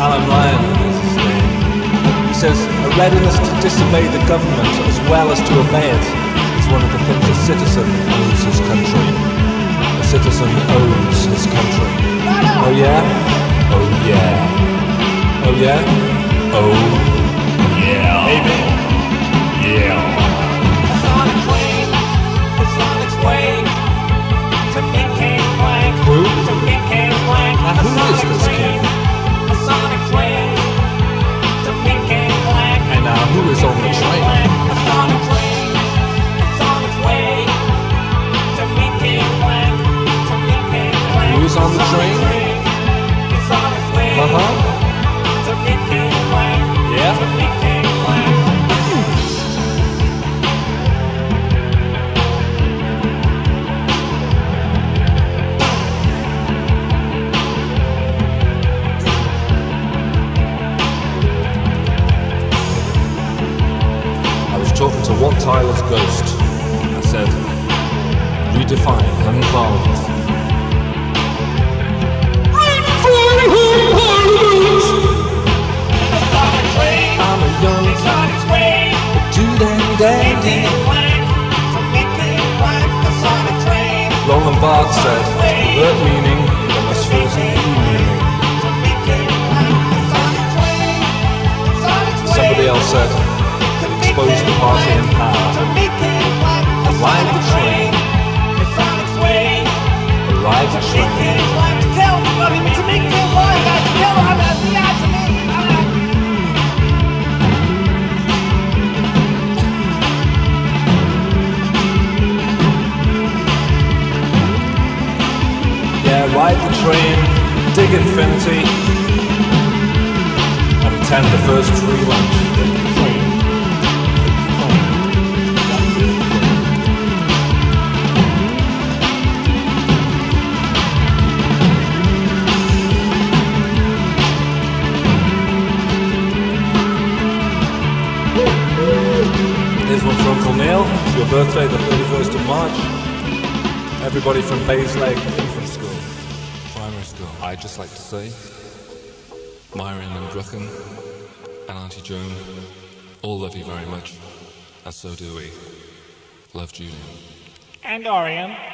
Alan Ryan is his name. He says, a readiness to disobey the government as well as to obey it is one of the things a citizen owes his country. A citizen owns his country. Oh yeah? Oh yeah. Oh yeah? Oh yeah. Maybe. Yeah. It's on its way. It's on its way. To Peking Blank. Who? To Peking Blank. Who is this kid? And now who is on the train? Who is on the train? Uh-huh. Yeah. Talking to Wat Tyler's ghost, I said, redefine and involved. I'm a young man, a dude and dandy. Roland Barthes said, that meaning, there must be meaning. Somebody else said, expose the party in power. Arrive the train. Arrive the train. Yeah, ride the train, dig infinity, and attend the first free lunch. Here's one for Uncle Neil. It's your birthday, the 31st of March. Everybody from Bays Lake Infant School, Primary School, I'd just like to say, Myron and Brucken and Auntie Joan all love you very much, and so do we. Love, Julian. And Orion.